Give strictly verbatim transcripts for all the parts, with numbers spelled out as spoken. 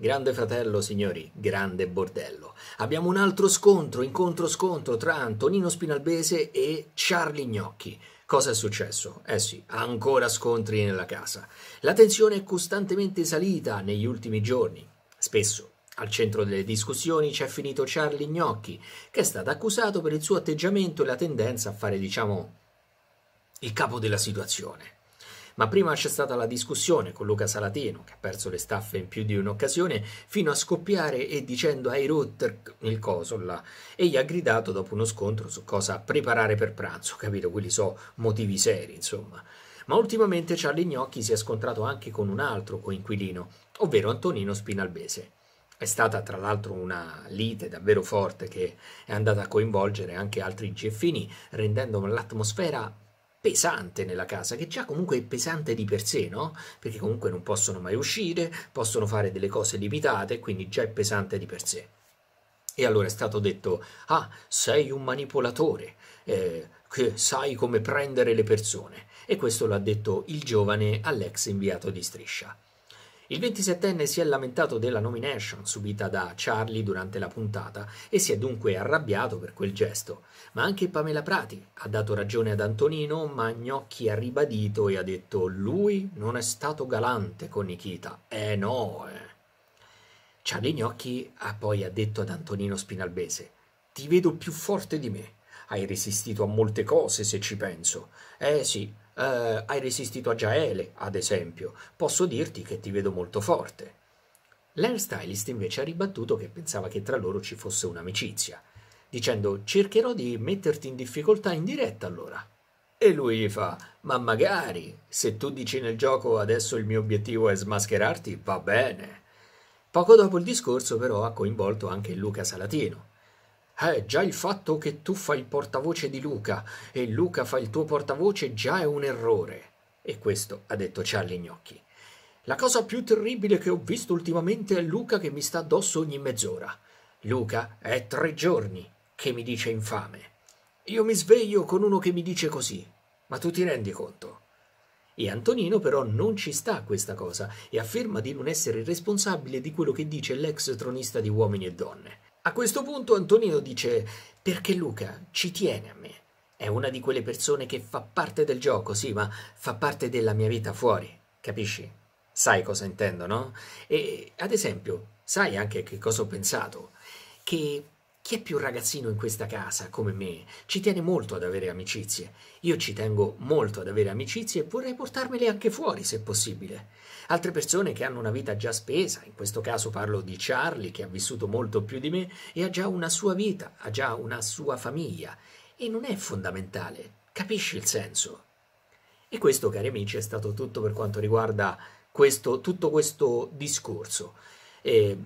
Grande Fratello, signori, grande bordello. Abbiamo un altro scontro, incontro-scontro tra Antonino Spinalbese e Charlie Gnocchi. Cosa è successo? Eh sì, ancora scontri nella casa. La tensione è costantemente salita negli ultimi giorni. Spesso al centro delle discussioni c'è finito Charlie Gnocchi, che è stato accusato per il suo atteggiamento e la tendenza a fare, diciamo, il capo della situazione. Ma prima c'è stata la discussione con Luca Salatino, che ha perso le staffe in più di un'occasione, fino a scoppiare e dicendo ai Rutter il coso là, e gli ha gridato dopo uno scontro su cosa preparare per pranzo, capito? Quelli so motivi seri, insomma. Ma ultimamente Charlie Gnocchi si è scontrato anche con un altro coinquilino, ovvero Antonino Spinalbese. È stata tra l'altro una lite davvero forte che è andata a coinvolgere anche altri geffini, rendendo l'atmosfera pesante nella casa, che già comunque è pesante di per sé, no? Perché comunque non possono mai uscire, possono fare delle cose limitate, quindi già è pesante di per sé. E allora è stato detto: ah, sei un manipolatore, eh, che sai come prendere le persone. E questo l'ha detto il giovane all'ex inviato di Striscia. Il ventisettenne si è lamentato della nomination subita da Charlie durante la puntata e si è dunque arrabbiato per quel gesto, ma anche Pamela Prati ha dato ragione ad Antonino, ma Gnocchi ha ribadito e ha detto: lui non è stato galante con Nikita, eh no. Eh. Charlie Gnocchi ha poi ha detto ad Antonino Spinalbese: ti vedo più forte di me, hai resistito a molte cose se ci penso, eh sì. Uh, hai resistito a Giaele, ad esempio, posso dirti che ti vedo molto forte. L'hairstylist invece ha ribattuto che pensava che tra loro ci fosse un'amicizia, dicendo: cercherò di metterti in difficoltà in diretta allora. E lui gli fa: ma magari, se tu dici nel gioco adesso il mio obiettivo è smascherarti, va bene. Poco dopo il discorso però ha coinvolto anche Luca Salatino. Eh, già il fatto che tu fai il portavoce di Luca e Luca fa il tuo portavoce già è un errore. E questo ha detto Charlie Gnocchi. La cosa più terribile che ho visto ultimamente è Luca che mi sta addosso ogni mezz'ora. Luca è tre giorni che mi dice infame. Io mi sveglio con uno che mi dice così, ma tu ti rendi conto? E Antonino però non ci sta a questa cosa e afferma di non essere responsabile di quello che dice l'ex tronista di Uomini e Donne. A questo punto Antonino dice: perché Luca ci tiene a me, è una di quelle persone che fa parte del gioco, sì, ma fa parte della mia vita fuori, capisci? Sai cosa intendo, no? E ad esempio, sai anche che cosa ho pensato? Che chi è più ragazzino in questa casa, come me, ci tiene molto ad avere amicizie. Io ci tengo molto ad avere amicizie e vorrei portarmele anche fuori, se possibile. Altre persone che hanno una vita già spesa, in questo caso parlo di Charlie, che ha vissuto molto più di me e ha già una sua vita, ha già una sua famiglia, e non è fondamentale, capisci il senso? E questo, cari amici, è stato tutto per quanto riguarda questo, tutto questo discorso. E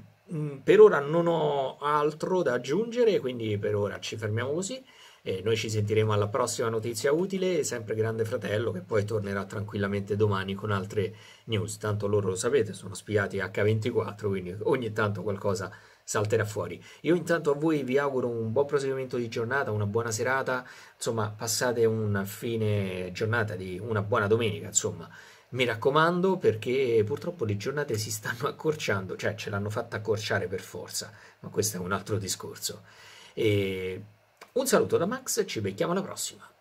per ora non ho altro da aggiungere, quindi per ora ci fermiamo così. E noi ci sentiremo alla prossima notizia utile, sempre Grande Fratello, che poi tornerà tranquillamente domani con altre news. Tanto loro lo sapete, sono spiati acca ventiquattro, quindi ogni tanto qualcosa salterà fuori. Io intanto a voi vi auguro un buon proseguimento di giornata, una buona serata, insomma passate un fine giornata di una buona domenica, insomma. Mi raccomando, perché purtroppo le giornate si stanno accorciando, cioè ce l'hanno fatta accorciare per forza, ma questo è un altro discorso. E un saluto da Max, ci becchiamo alla prossima.